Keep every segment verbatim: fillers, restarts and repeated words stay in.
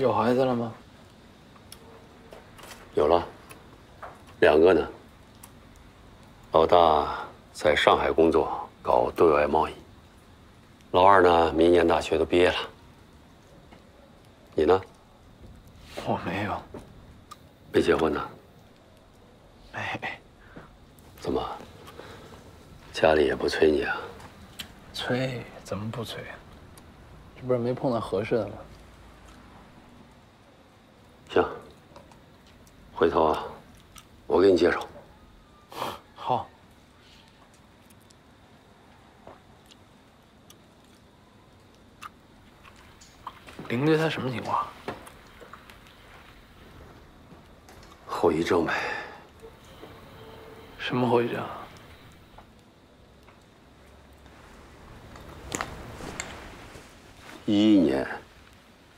有孩子了吗？有了，两个呢。老大在上海工作，搞对外贸易。老二呢，明年大学都毕业了。你呢？我没有。没结婚呢？没。怎么？家里也不催你啊？催？怎么不催啊？这不是没碰到合适的吗？ 行，回头啊，我给你介绍。好。林队他什么情况？后遗症呗。什么后遗症？一一年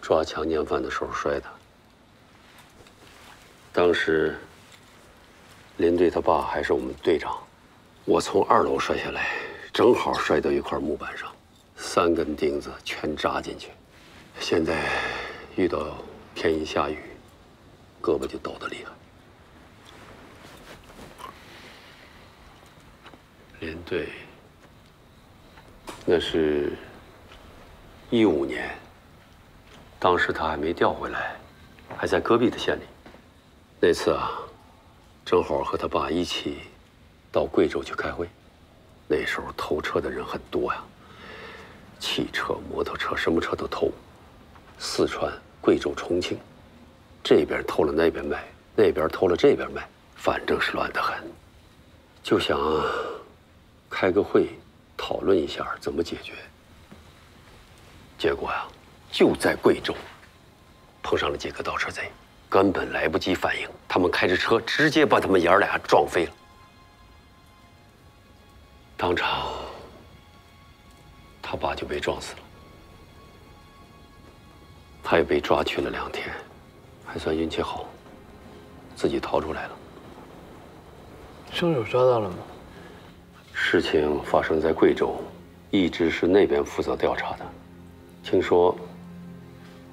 抓强奸犯的时候摔的。 当时，林队他爸还是我们队长，我从二楼摔下来，正好摔到一块木板上，三根钉子全扎进去。现在遇到天一下雨，胳膊就抖得厉害。林队，那是一五年，当时他还没调回来，还在戈壁的县里。 那次啊，正好和他爸一起到贵州去开会。那时候偷车的人很多呀，汽车、摩托车，什么车都偷。四川、贵州、重庆，这边偷了那边卖，那边偷了这边卖，反正是乱得很。就想开个会讨论一下怎么解决。结果呀，就在贵州碰上了几个盗车贼。 根本来不及反应，他们开着车直接把他们爷儿俩撞飞了，当场他爸就被撞死了，他也被抓去了两天，还算运气好，自己逃出来了。凶手抓到了吗？事情发生在贵州，一直是那边负责调查的，听说。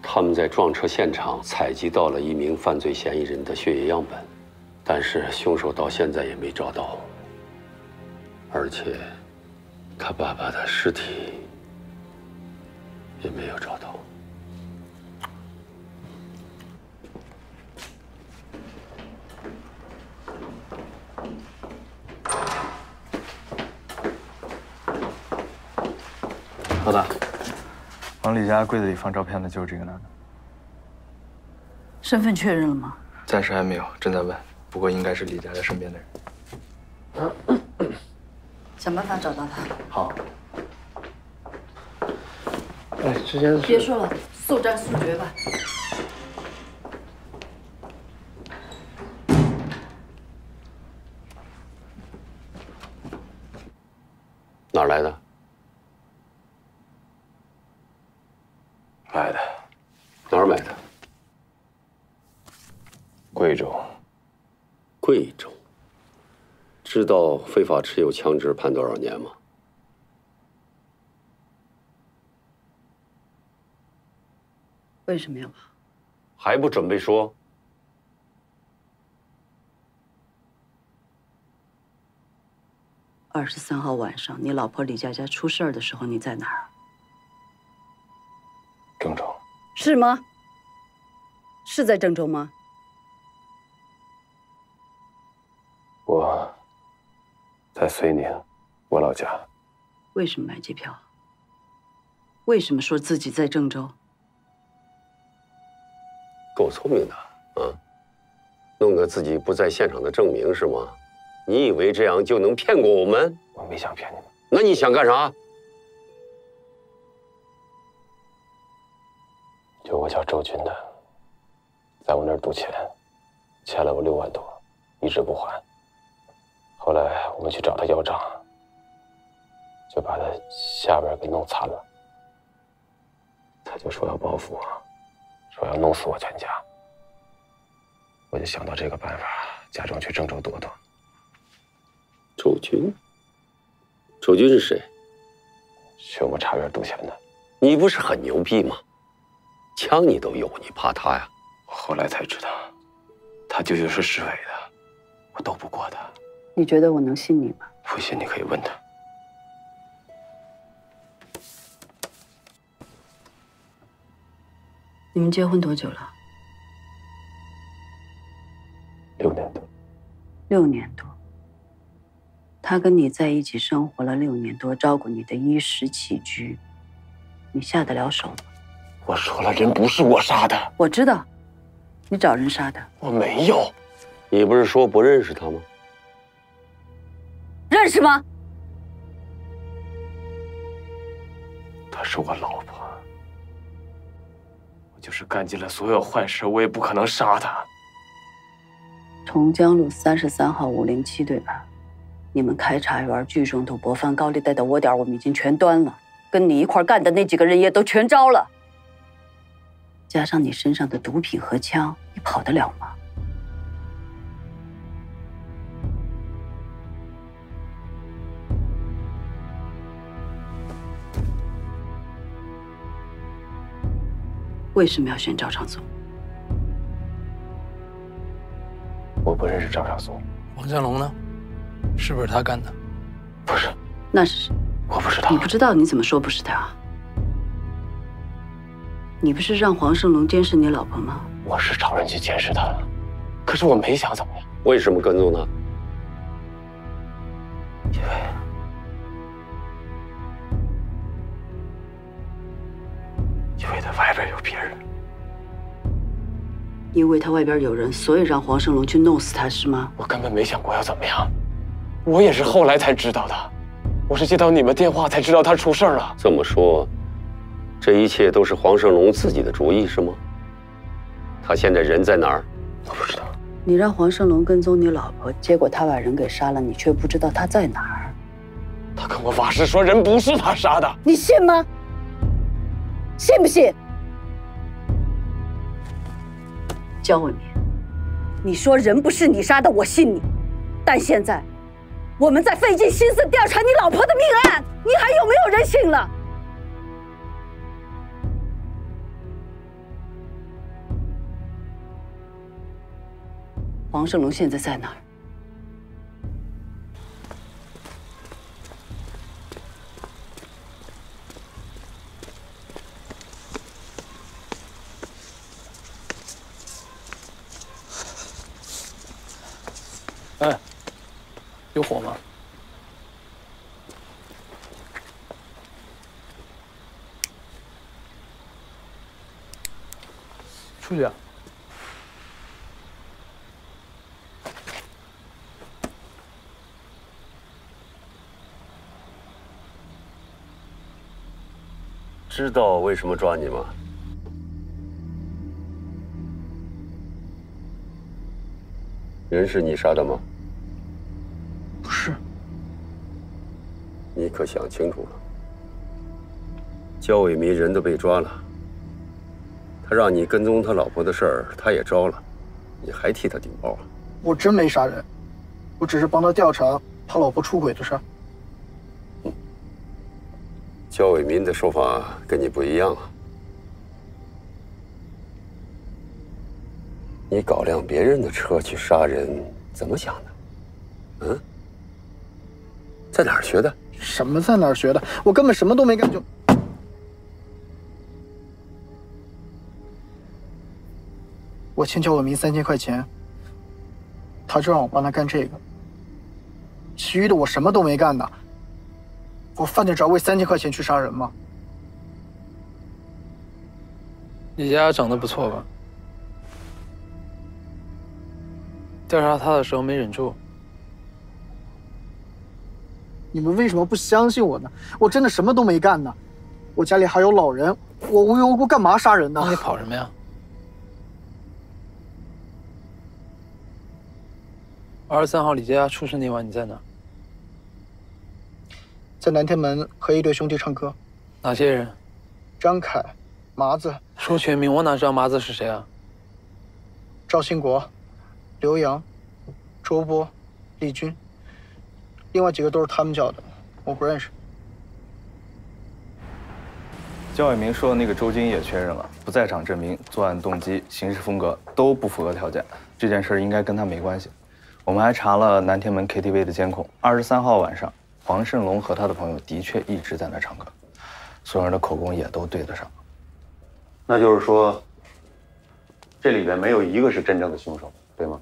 他们在撞车现场采集到了一名犯罪嫌疑人的血液样本，但是凶手到现在也没找到。而且，他爸爸的尸体也没有找到。老大。 往李家柜子里放照片的就是这个男的，身份确认了吗？暂时还没有，正在问。不过应该是李佳佳身边的人，想办法找到他。好。哎，之前别说了，速战速决吧。哪来的？ 买的，哪儿买的？贵州。贵州。知道非法持有枪支判多少年吗？为什么呀？还不准备说？二十三号晚上，你老婆李佳佳出事儿的时候，你在哪儿？ 郑州是吗？是在郑州吗？我在遂宁，我老家。为什么买机票？为什么说自己在郑州？够聪明的啊！弄个自己不在现场的证明是吗？你以为这样就能骗过我们？我没想骗你们。那你想干啥？ 有个叫周军的，在我那儿赌钱，欠了我六万多，一直不还。后来我们去找他要账，就把他下边给弄残了。他就说要报复我，说要弄死我全家。我就想到这个办法，假装去郑州躲躲。周军？周军是谁？去我们茶园赌钱的。你不是很牛逼吗？枪你都有，你怕他呀？我后来才知道，他舅舅是市委的，我斗不过他。你觉得我能信你吗？不信你可以问他。 你们结婚多久了？六年多。六年多。他跟你在一起生活了六年多，照顾你的衣食起居，你下得了手吗？我说了，人不是我杀的。我知道，你找人杀的。我没有。你不是说不认识他吗？认识吗？她是我老婆。 就是干尽了所有坏事，我也不可能杀他。同江路三十三号五零七，对吧？你们开茶园、聚众赌博、翻高利贷的窝点，我们已经全端了。跟你一块干的那几个人也都全招了。加上你身上的毒品和枪，你跑得了吗？为什么要选赵长松？我不认识赵长松。王江龙呢？是不是他干的？不是。那是谁？我不知道。你不知道你怎么说不是他？你不是让黄胜龙监视你老婆吗？我是找人去监视他了，可是我没想怎么样。为什么跟踪他？因为。 因为他外边有别人，因为他外边有人，所以让黄胜龙去弄死他是吗？我根本没想过要怎么样，我也是后来才知道的，我是接到你们电话才知道他出事了。这么说，这一切都是黄胜龙自己的主意是吗？他现在人在哪儿？我不知道。你让黄胜龙跟踪你老婆，结果他把人给杀了，你却不知道他在哪儿。他跟我发誓说人不是他杀的，你信吗？ 信不信？江文明，你说人不是你杀的，我信你。但现在，我们在费尽心思调查你老婆的命案，你还有没有人性了？黄胜龙现在在哪儿？ 哎，有火吗？出去啊！知道为什么抓你吗？ 人是你杀的吗？不是。你可想清楚了。焦伟民人都被抓了，他让你跟踪他老婆的事儿，他也招了，你还替他顶包啊？我真没杀人，我只是帮他调查他老婆出轨的事儿。嗯，焦伟民的说法跟你不一样啊。你搞辆别人的车去杀人，怎么想的？嗯，在哪儿学的？什么在哪儿学的？我根本什么都没干就。我欠焦文明三千块钱，他就让我帮他干这个。其余的我什么都没干的，我犯得着为三千块钱去杀人吗？你家长得不错吧？ 调查他的时候没忍住，你们为什么不相信我呢？我真的什么都没干呢，我家里还有老人，我无缘无故干嘛杀人呢？你跑什么呀？二十三号李家出事那晚你在哪？在南天门和一对兄弟唱歌。哪些人？张凯、麻子。说全名我哪知道麻子是谁啊？赵兴国。 刘洋、周波、李军，另外几个都是他们叫的，我不认识。江文明说的那个周金也确认了，不在场证明、作案动机、行事风格都不符合条件，这件事应该跟他没关系。我们还查了南天门 K T V 的监控，二十三号晚上，黄胜龙和他的朋友的确一直在那唱歌，所有人的口供也都对得上。那就是说，这里边没有一个是真正的凶手，对吗？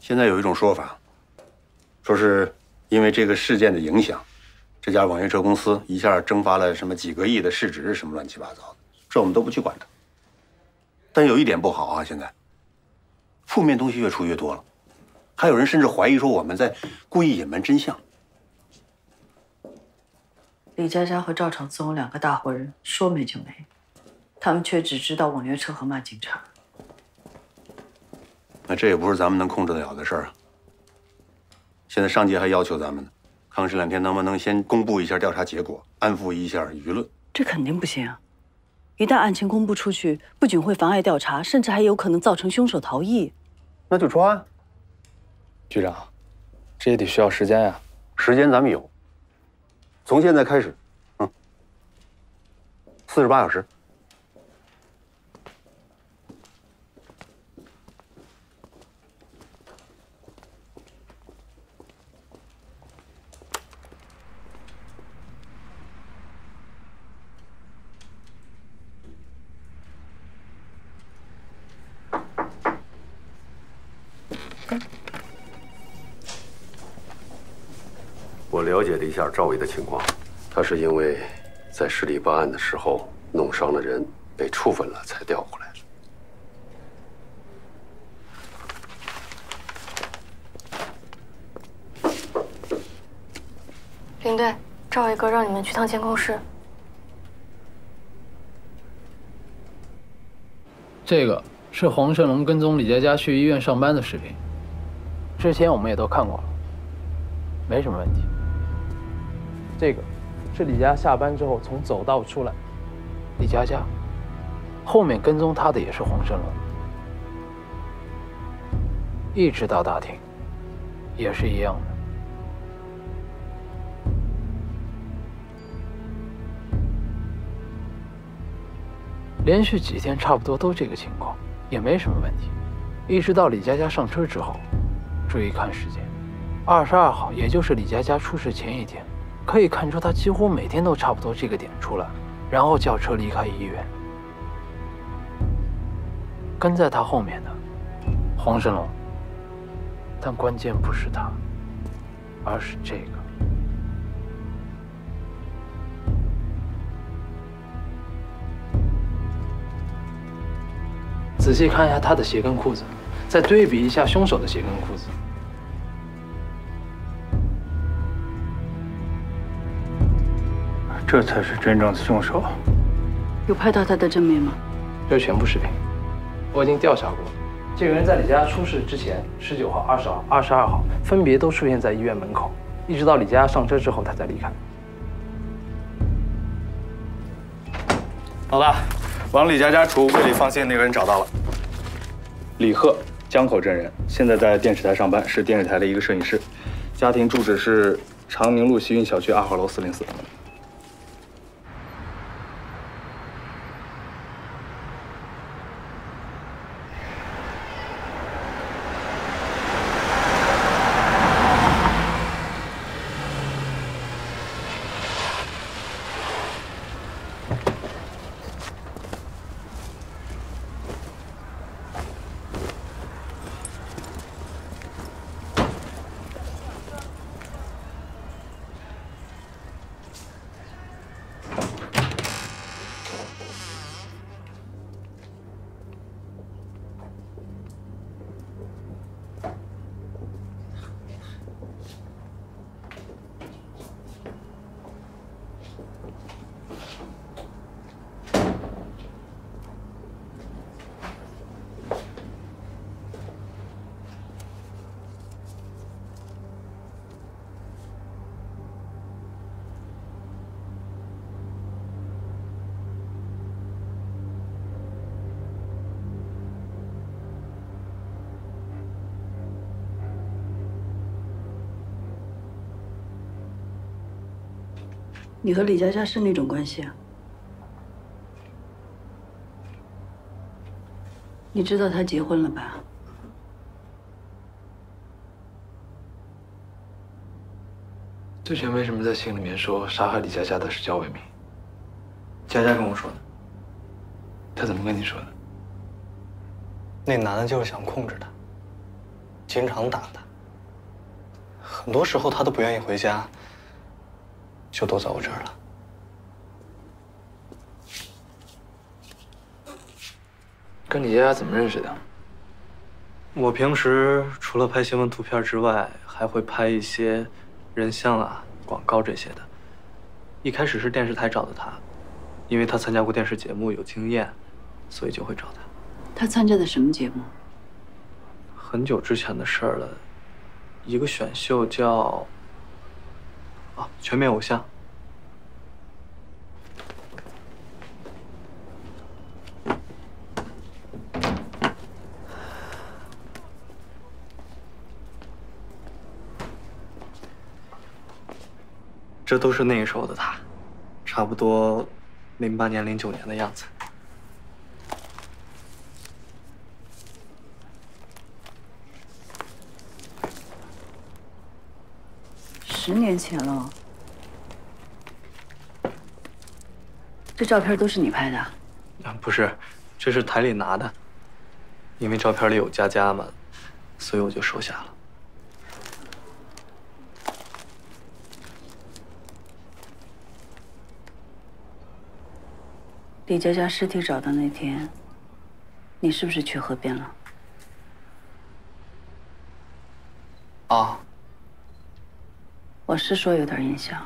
现在有一种说法，说是因为这个事件的影响，这家网约车公司一下蒸发了什么几个亿的市值，什么乱七八糟的，这我们都不去管它。但有一点不好啊，现在负面东西越出越多了，还有人甚至怀疑说我们在故意隐瞒真相。李佳佳和赵长松两个大活人说没就没，他们却只知道网约车和骂警察。 那这也不是咱们能控制得了的事儿啊。现在上级还要求咱们呢，看这两天能不能先公布一下调查结果，安抚一下舆论。这肯定不行啊！一旦案情公布出去，不仅会妨碍调查，甚至还有可能造成凶手逃逸。那就抓啊！局长，这也得需要时间呀。时间咱们有，从现在开始，嗯，四十八小时。 我了解了一下赵伟的情况，他是因为在市里办案的时候弄伤了人，被处分了才调过来的。领队，赵伟哥让你们去趟监控室。这个是黄胜龙跟踪李佳佳去医院上班的视频，之前我们也都看过了，没什么问题。 这个是李佳下班之后从走道出来，李佳佳，后面跟踪他的也是黄胜龙，一直到大厅，也是一样的。连续几天差不多都这个情况，也没什么问题，一直到李佳佳上车之后，注意看时间，二十二号，也就是李佳佳出事前一天。 可以看出，他几乎每天都差不多这个点出来，然后叫车离开医院。跟在他后面的黄胜龙，但关键不是他，而是这个。仔细看一下他的鞋跟裤子，再对比一下凶手的鞋跟裤子。 这才是真正的凶手。有拍到他的正面吗？这是全部视频，我已经调查过。这个人在李佳佳出事之前，十九号、二十号、二十二号分别都出现在医院门口，一直到李佳佳上车之后，他才离开。老大，往李佳佳储物柜里放线那个人找到了，李贺，江口镇人，现在在电视台上班，是电视台的一个摄影师，家庭住址是长明路西运小区二号楼四零四。你和李佳佳是那种关系啊？你知道她结婚了吧？之前为什么在信里面说杀害李佳佳的是江文明？佳佳跟我说的。她怎么跟你说的？那男的就是想控制她，经常打她。很多时候她都不愿意回家。 就都在我这儿了。跟李佳佳怎么认识的？我平时除了拍新闻图片之外，还会拍一些人像啊、广告这些的。一开始是电视台找的他，因为他参加过电视节目，有经验，所以就会找他。他参加的什么节目？很久之前的事儿了，一个选秀叫…… 啊，全面偶像。这都是那个时候的他，差不多零八年、零九年的样子。十年前了，这照片都是你拍的？啊，不是，这是台里拿的，因为照片里有佳佳嘛，所以我就收下了。李佳佳尸体找到那天，你是不是去河边了？啊。 我是说有点印象，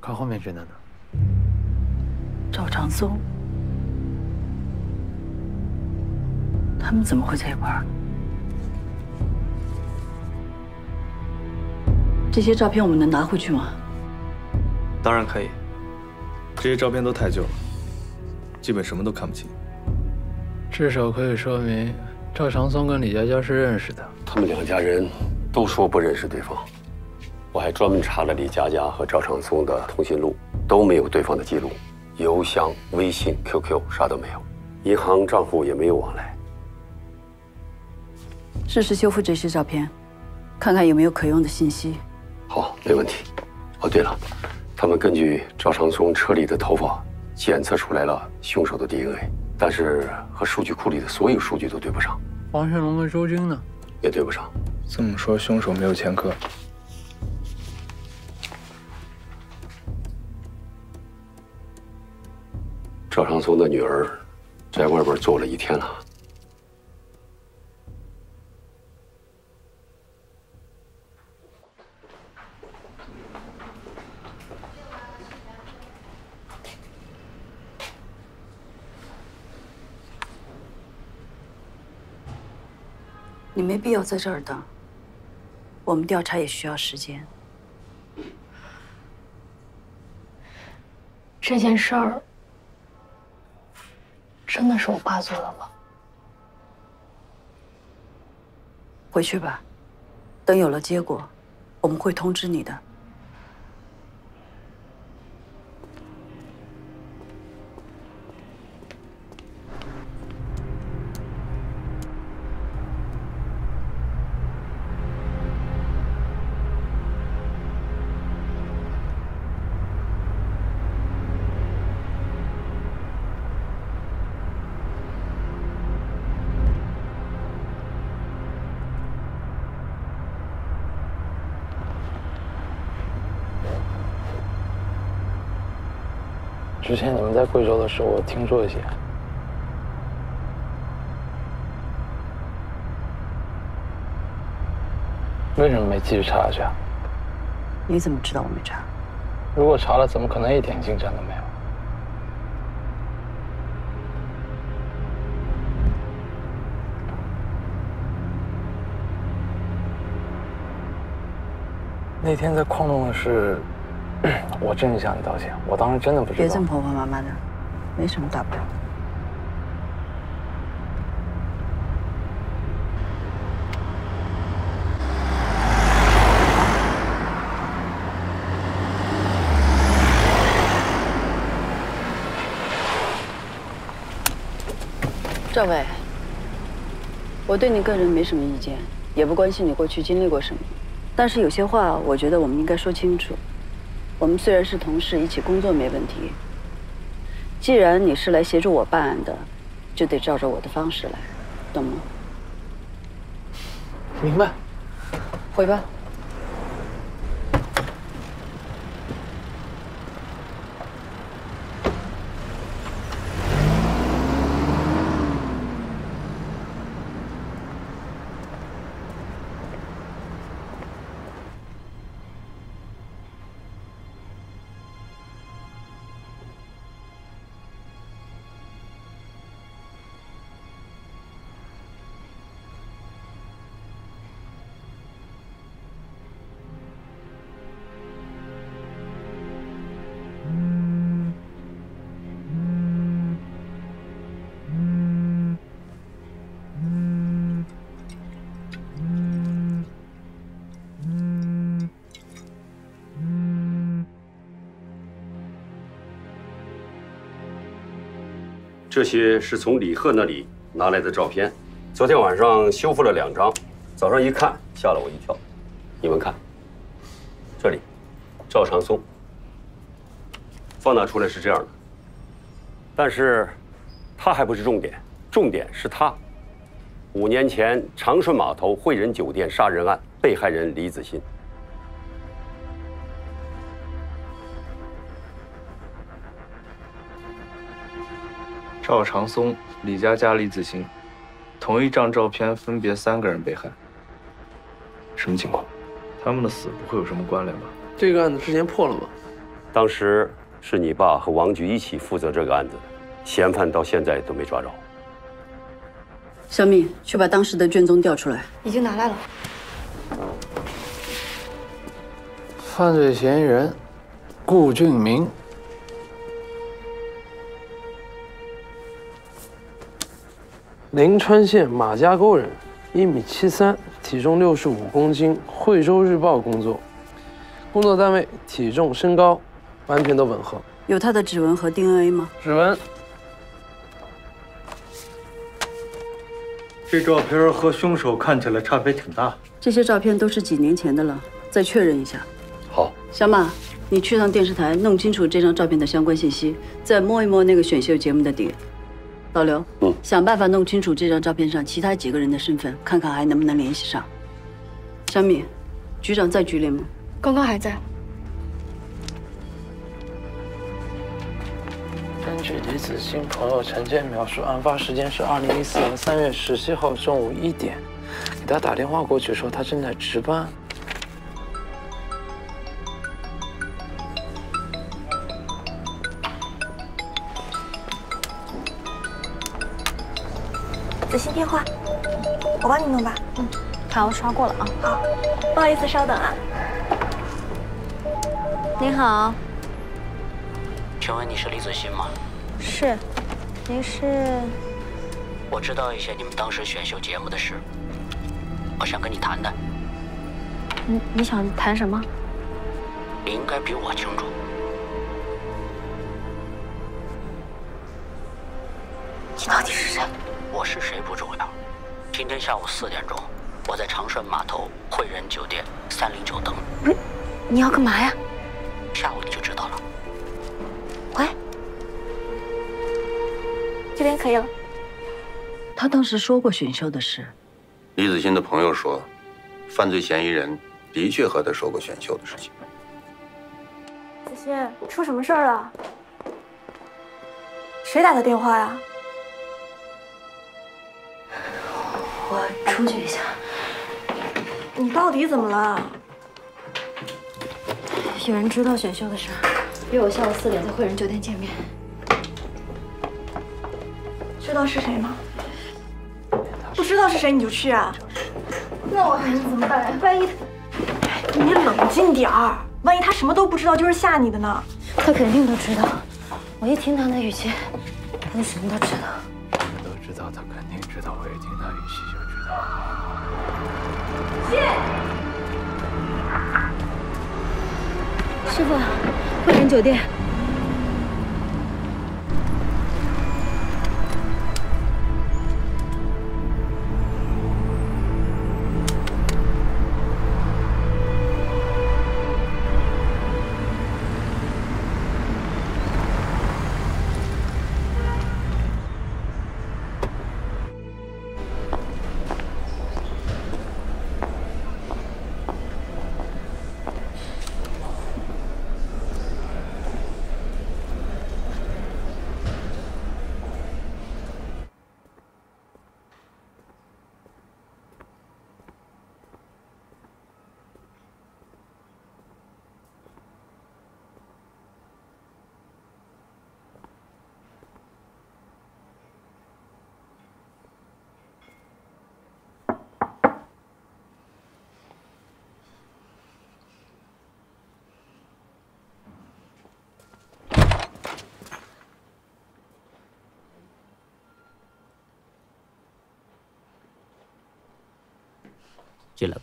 看后面这男的，赵长松，他们怎么会在一块儿？这些照片我们能拿回去吗？当然可以，这些照片都太旧了。 基本什么都看不清，至少可以说明赵长松跟李佳佳是认识的。他们两家人都说不认识对方，我还专门查了李佳佳和赵长松的通讯录，都没有对方的记录，邮箱、微信、Q Q 啥都没有，银行账户也没有往来。试试修复这些照片，看看有没有可用的信息。好，没问题。哦，对了，他们根据赵长松车里的头发。 检测出来了凶手的 D N A， 但是和数据库里的所有数据都对不上。黄胜龙和周京呢？也对不上。这么说，凶手没有前科。赵长松的女儿在外边坐了一天了。你没必要在这儿等，我们调查也需要时间。这件事儿真的是我爸做的吗？回去吧，等有了结果，我们会通知你的。之前你们在贵州的时候，我听说一些。为什么没继续查下去啊？你怎么知道我没查？如果查了，怎么可能一点进展都没有？那天在矿洞的是。 我真是向你道歉，我当时真的不知道。别这么婆婆妈妈的，没什么大不了的。赵伟，我对你个人没什么意见，也不关心你过去经历过什么，但是有些话我觉得我们应该说清楚。我们虽然是同事，一起工作没问题。既然你是来协助我办案的，就得照着我的方式来，懂吗？明白。回吧。 这些是从李贺那里拿来的照片，昨天晚上修复了两张，早上一看吓了我一跳。你们看，这里，赵长松，放大出来是这样的，但是他还不是重点，重点是他。五年前长顺码头汇仁酒店杀人案被害人李子欣。 赵长松、李佳佳、李子欣，同一张照片分别三个人被害，什么情况？他们的死不会有什么关联吧？这个案子之前破了吗？当时是你爸和王局一起负责这个案子的，嫌犯到现在都没抓着。小敏，去把当时的卷宗调出来，已经拿来了。犯罪嫌疑人顾俊明。 临川县马家沟人，一米七三，体重六十五公斤，惠州日报工作，工作单位体重、身高完全都吻合。有他的指纹和 D N A 吗？指纹。这照片和凶手看起来差别挺大。这些照片都是几年前的了，再确认一下。好，小马，你去趟电视台弄清楚这张照片的相关信息，再摸一摸那个选秀节目的底。 老刘，嗯，想办法弄清楚这张照片上其他几个人的身份，看看还能不能联系上。小敏，局长在局里吗？刚刚还在。根据李子欣朋友陈建描述，案发时间是二零一四年三月十七号中午一点，给他打电话过去说他正在值班。 子欣电话，我帮你弄吧。嗯，卡我刷过了啊。好，不好意思，稍等啊。您好，请问你是李子欣吗？是，您是？我知道一些你们当时选秀节目的事，我想跟你谈谈。你你想谈什么？你应该比我清楚。 你到底是谁？我是谁不重要。今天下午四点钟，我在长顺码头汇仁酒店三零九等你。你要干嘛呀？下午你就知道了。喂，这边可以了。他当时说过选秀的事。李子欣的朋友说，犯罪嫌疑人的确和他说过选秀的事情。子欣，出什么事儿了？谁打的电话呀？ 我出去一下。你到底怎么了？有人知道选秀的事，约我下午四点在汇仁酒店见面。知道是谁吗？不知道是谁你就去啊？那我还能怎么办呀？万一……你冷静点儿，万一他什么都不知道，就是吓你的呢？他肯定都知道。我一听他那语气，他就什么都知道。什么都知道，他肯定知道。我一听他语气就。 师傅，汇仁酒店。进来吧。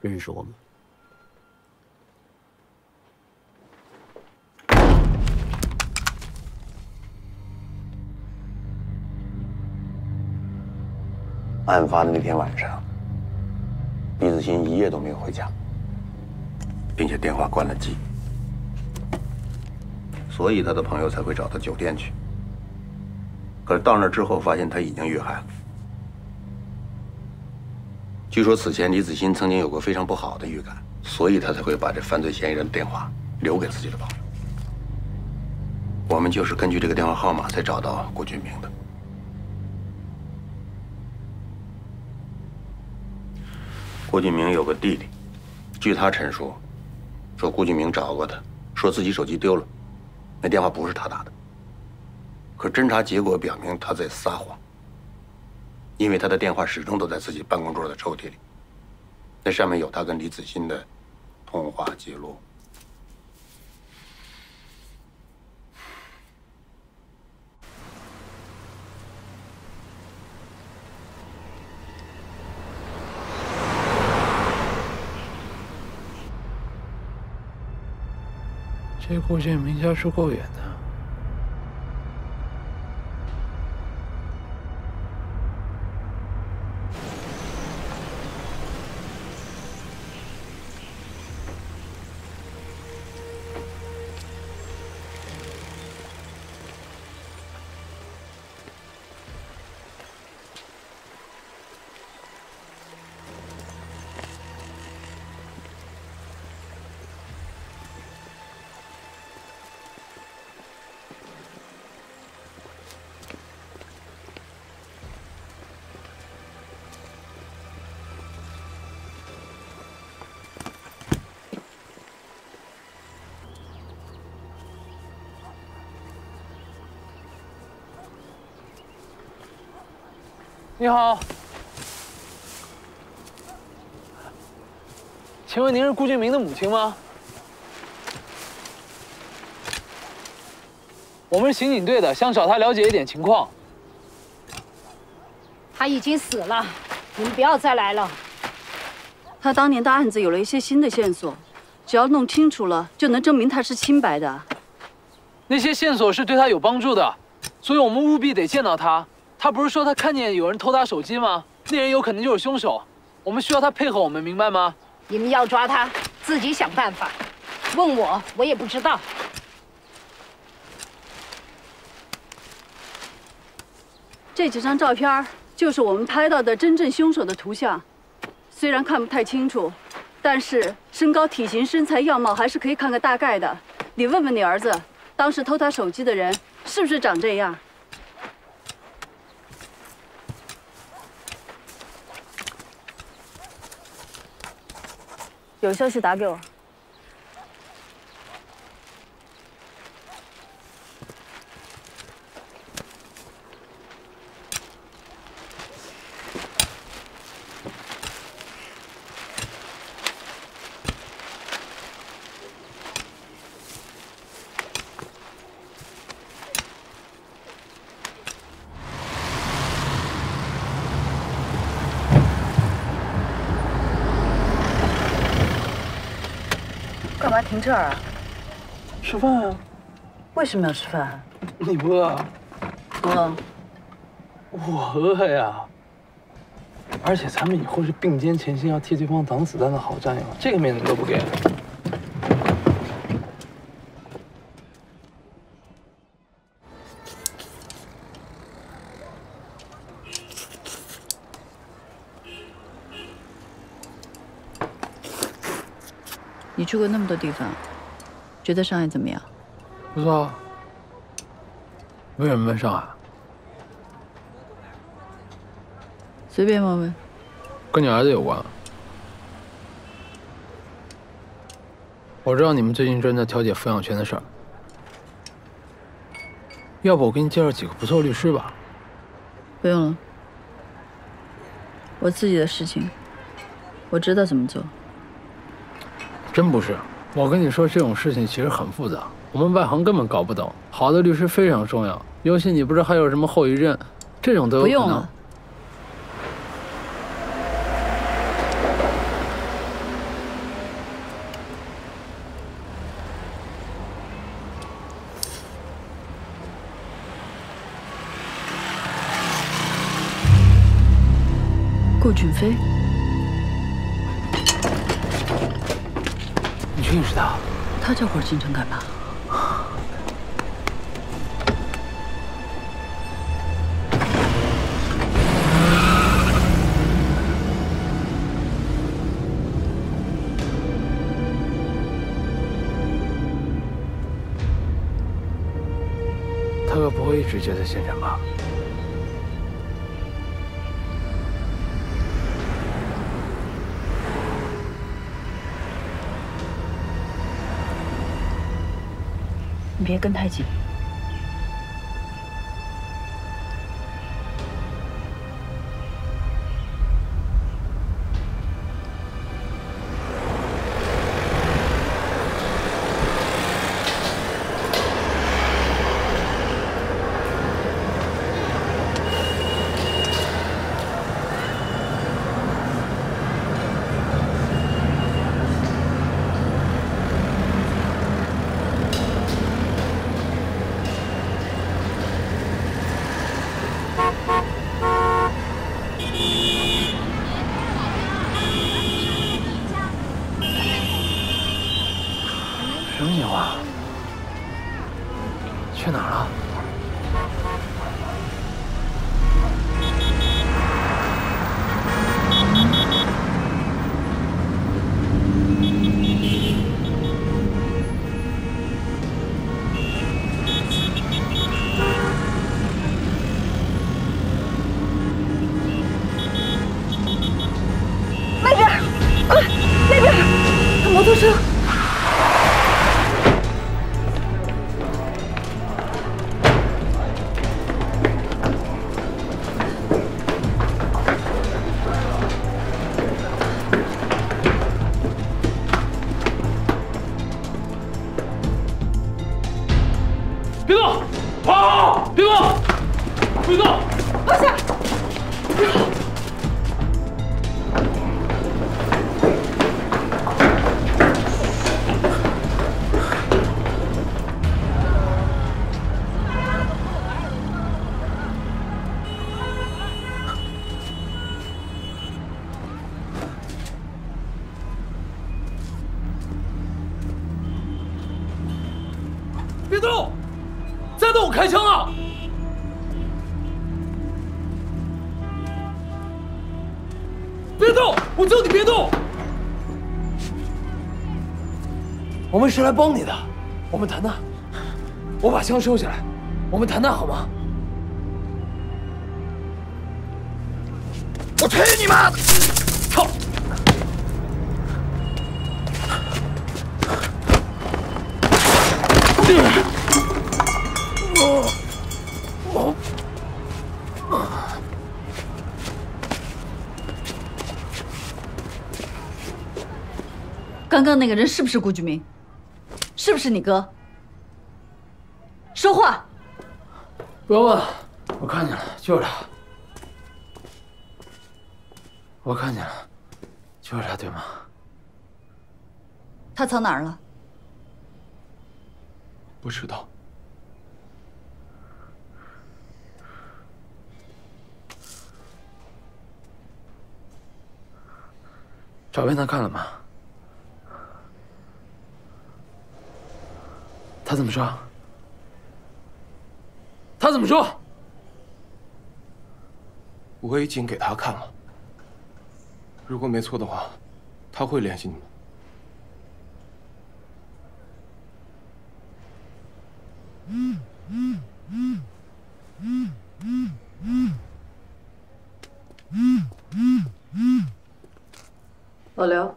认识我吗？ 案发的那天晚上，李子欣一夜都没有回家，并且电话关了机，所以他的朋友才会找他酒店去。可是到那之后，发现他已经遇害了。据说此前李子欣曾经有过非常不好的预感，所以他才会把这犯罪嫌疑人的电话留给自己的朋友。我们就是根据这个电话号码才找到郭俊明的。 郭俊明有个弟弟，据他陈述，说郭俊明找过他，说自己手机丢了，那电话不是他打的。可侦查结果表明他在撒谎，因为他的电话始终都在自己办公桌的抽屉里，那上面有他跟李子欣的通话记录。这郭建明家住够远的，你好，请问您是顾俊明的母亲吗？我们是刑警队的，想找他了解一点情况。他已经死了，你们不要再来了。他当年的案子有了一些新的线索，只要弄清楚了，就能证明他是清白的。那些线索是对他有帮助的，所以我们务必得见到他。 他不是说他看见有人偷他手机吗？那人有可能就是凶手，我们需要他配合我们，明白吗？你们要抓他，自己想办法。问我，我也不知道。这几张照片就是我们拍到的真正凶手的图像，虽然看不太清楚，但是身高、体型、身材、样貌还是可以看个大概的。你问问你儿子，当时偷他手机的人是不是长这样？ 有消息打给我。干嘛停这儿啊？吃饭啊！为什么要吃饭啊？你不饿啊？饿。我饿呀！而且咱们以后是并肩前行，要替对方挡子弹的好战友，这个面子都不给。你去过那么多地方，觉得上海怎么样？不错啊。为什么问上海？随便问问。跟你儿子有关。我知道你们最近正在调解抚养权的事儿，要不我给你介绍几个不错律师吧？不用了，我自己的事情，我知道怎么做。 真不是，我跟你说，这种事情其实很复杂，我们外行根本搞不懂。好的律师非常重要，尤其你不是还有什么后遗症，这种都有可能。不用了。 顾俊飞，你认识他？他这会儿进城干嘛？他可不会一直就在县城吧？ 你别跟太紧。我们是来帮你的，我们谈谈。我把枪收起来，我们谈谈好吗？我去你妈的！操！我我刚刚那个人是不是顾俊明？ 是不是你哥？说话！不要问了，我看见了，就是他。我看见了，就是他，对吗？他藏哪儿了？不知道。照片他看了吗？ 他怎么说？他怎么说？我已经给他看了。如果没错的话，他会联系你们。嗯嗯嗯嗯嗯嗯嗯嗯嗯。老刘。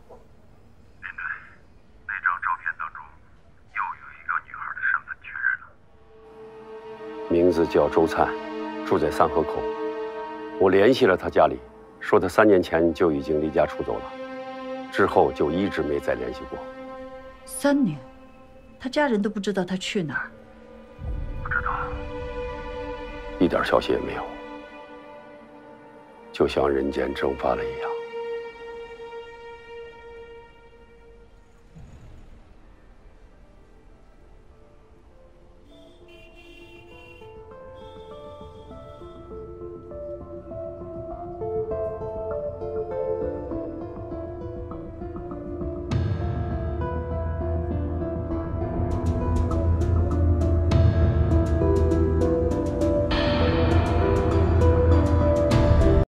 名字叫周灿，住在三河口。我联系了他家里，说他三年前就已经离家出走了，之后就一直没再联系过。三年？他家人都不知道他去哪儿。不知道，一点消息也没有，就像人间蒸发了一样。